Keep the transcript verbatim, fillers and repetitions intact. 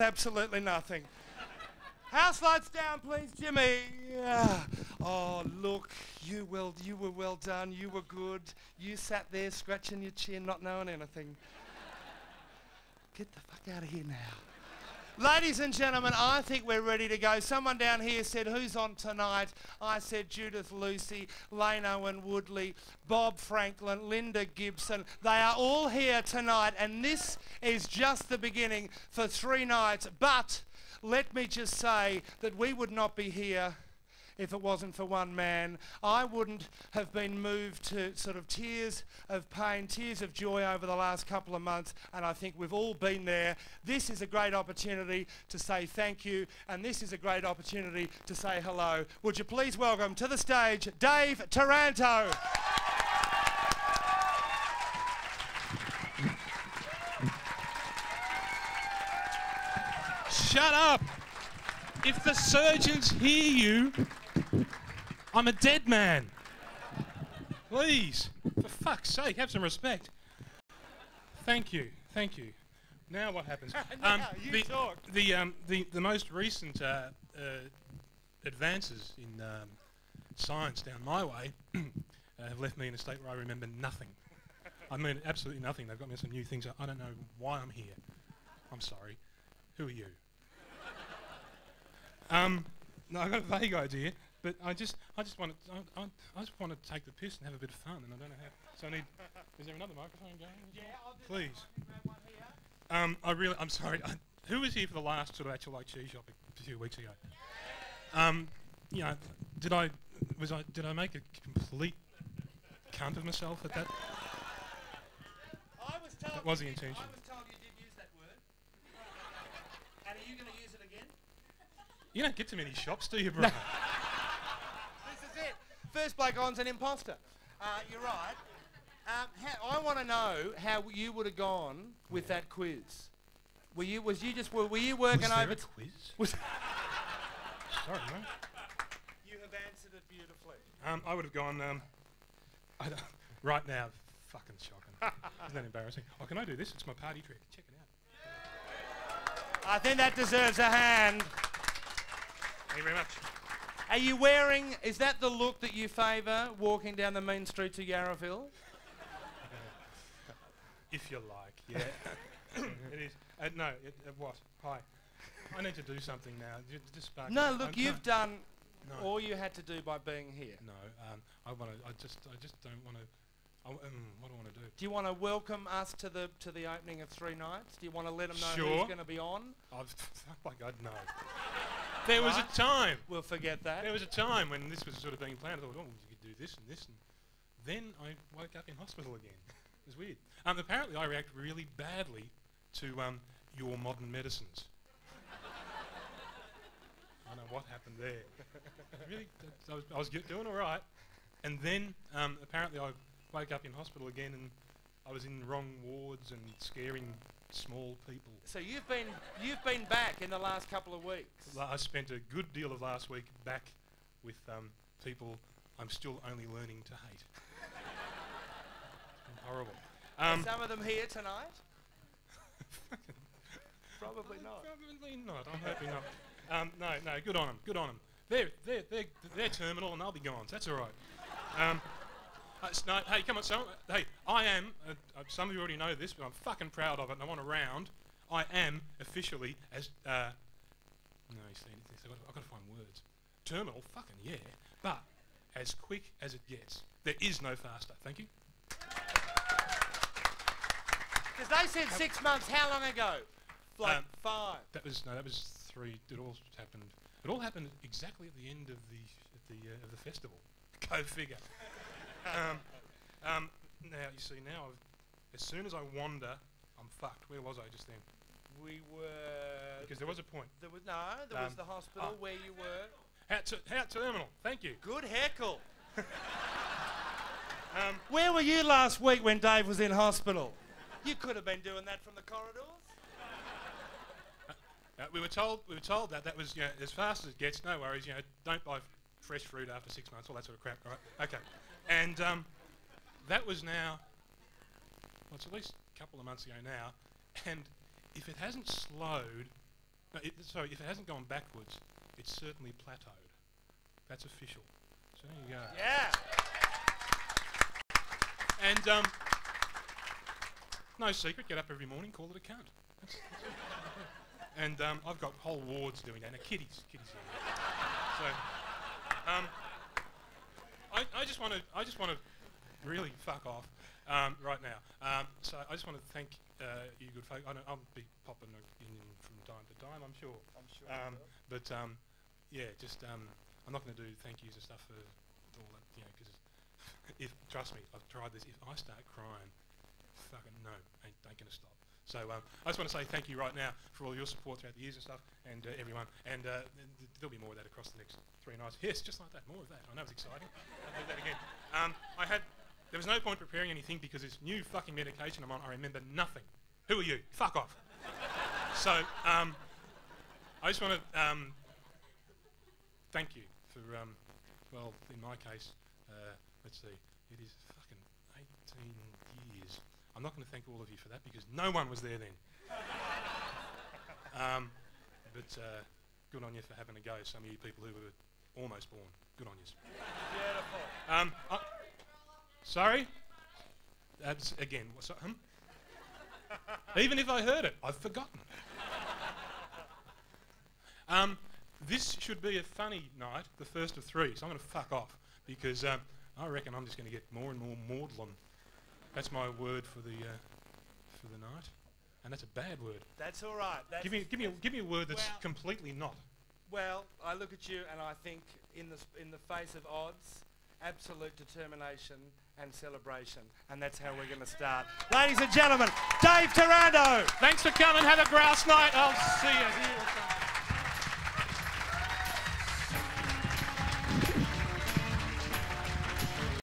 Absolutely nothing. House lights down, please, Jimmy. Ah. Oh, look, you, well, you were well done, you were good. You sat there scratching your chin, not knowing anything. Get the fuck out of here now. Ladies and gentlemen, I think we're ready to go. Someone down here said, who's on tonight? I said Judith Lucy, Lane Owen Woodley, Bob Franklin, Linda Gibson. They are all here tonight, and this is just the beginning for three nights, but let me just say that we would not be here if it wasn't for one man. I wouldn't have been moved to sort of tears of pain, tears of joy over the last couple of months, and I think we've all been there. This is a great opportunity to say thank you, and this is a great opportunity to say hello. Would you please welcome to the stage Dave Taranto. Shut up! If the surgeons hear you, I'm a dead man. Please, for fuck's sake, have some respect. Thank you, thank you. Now what happens? now um, you the, talk. The, um, the, the most recent uh, uh, advances in um, science down my way uh, have left me in a state where I remember nothing. I mean, absolutely nothing. They've got me some new things. I don't know why I'm here. I'm sorry. Who are you? Um, no, I've got a vague idea, but I just, I just want to, I, I, I just want to take the piss and have a bit of fun, and I don't know how. So I need. Is there another microphone going? Yeah, I'll do. Please. That one. I can grab one here. Um, I really, I'm sorry. I, who was here for the last sort of actual like cheese shop a few weeks ago? Yeah. Um, you know, did I, was I, did I make a complete cunt of myself at that? I was told. That was the intention. I was told you did use that word. And are you going to use it again? You don't get to many shops, do you, bro? No. This is it. First bloke on's an imposter. Uh, you're right. Um, I want to know how you would have gone with yeah. that quiz. Were you? Was you just? Were, were you working was there over? A quiz? Was sorry, mate. You have answered it beautifully. Um, I would have gone. Um, I don't, right now, fucking shocking. Isn't that embarrassing? Oh, can I do this? It's my party trick. Check it out. Yeah. I think that deserves a hand. Thank you very much. Are you wearing, is that the look that you favour, walking down the main streets of Yarraville? If you like, yeah. It is. Uh, no, it, uh, what? Hi. I need to do something now. Just spark no, look, I'm you've no. done no. all you had to do by being here. No, um, I want to, I just, I just don't want to, um, what do I want to do? Do you want to welcome us to the, to the opening of three nights? Do you want to let them know sure. who's going to be on? I've, oh my God, no. There right. was a time. We'll forget that. There was a time when this was sort of being planned. I thought, oh, you could do this and this. And then I woke up in hospital again. It was weird. Um, apparently, I react really badly to um, your modern medicines. I don't know what happened there. Really, I was, I was doing all right. And then, um, apparently, I woke up in hospital again and I was in wrong wards and scaring small people. So you've been you've been back in the last couple of weeks. I spent a good deal of last week back with um, people I'm still only learning to hate. It's been horrible. Um, Are some of them here tonight? Probably not. Probably not. I'm hoping not. Um, no, no. Good on them. Good on them. They're they're they're they're terminal, and they'll be gone. So that's all right. Um, No, hey, come on, so, hey, I am, uh, uh, some of you already know this, but I'm fucking proud of it and I want a round. I am officially as, uh, no, you see, I've got to find words. Terminal, fucking yeah, but as quick as it gets. There is no faster, thank you. Because they said how six months, how long ago? Like um, five. That was, no, that was three, it all happened, it all happened exactly at the end of the, at the, uh, of the festival. Go figure. Um, um, now, you see, now, I've, as soon as I wander, I'm fucked. Where was I just then? We were... Because there was a point. There was, no, there um, was the hospital oh. where you were. Hat, ter hat terminal, thank you. Good heckle. um, where were you last week when Dave was in hospital? You could have been doing that from the corridors. Uh, uh, we were told we were told that that was, you know, as fast as it gets, no worries, you know, don't buy fresh fruit after six months, all that sort of crap, right? Okay. And um, that was now, well, it's at least a couple of months ago now, and if it hasn't slowed No, it, so if it hasn't gone backwards, it's certainly plateaued. That's official. So there you go. Yeah. And um, no secret, get up every morning, call it a cunt. That's, that's and um, I've got whole wards doing that. Now, kiddies, kiddies. So um, I, I just want to, I just want to really fuck off um, right now. Um, so I just want to thank uh, you, good folk. I don't, I'll be popping in from time to time, I'm sure. I'm sure. Um, but um, yeah, just um, I'm not going to do thank yous and stuff for all that, you know, because if trust me, I've tried this. If I start crying, fucking no, ain't, ain't going to stop. So um, I just want to say thank you right now for all your support throughout the years and stuff, and uh, everyone. And uh, th there'll be more of that across the next three nights. Yes, just like that, more of that. I know it's exciting. I'll do that again. Um, I had there was no point preparing anything because this new fucking medication I'm on, I remember nothing. Who are you? Fuck off. So um, I just want to um, thank you for um, well, in my case, uh, let's see, it is fucking eighteen years. I'm not going to thank all of you for that because no one was there then. um, but uh, good on you for having a go. Some of you people who were almost born, good on you. Beautiful. Um, I, sorry? That's again. What's that? Hmm? Even if I heard it, I've forgotten. um, this should be a funny night, the first of three. So I'm going to fuck off because um, I reckon I'm just going to get more and more maudlin. That's my word for the uh, for the night, and that's a bad word. That's all right. That's give me give me a, give me a word that's well, completely not. Well, I look at you and I think in the in the face of odds, absolute determination and celebration, and that's how we're going to start, ladies and gentlemen. Dave Taranto. Thanks for coming. Have a grouse night. I'll see you.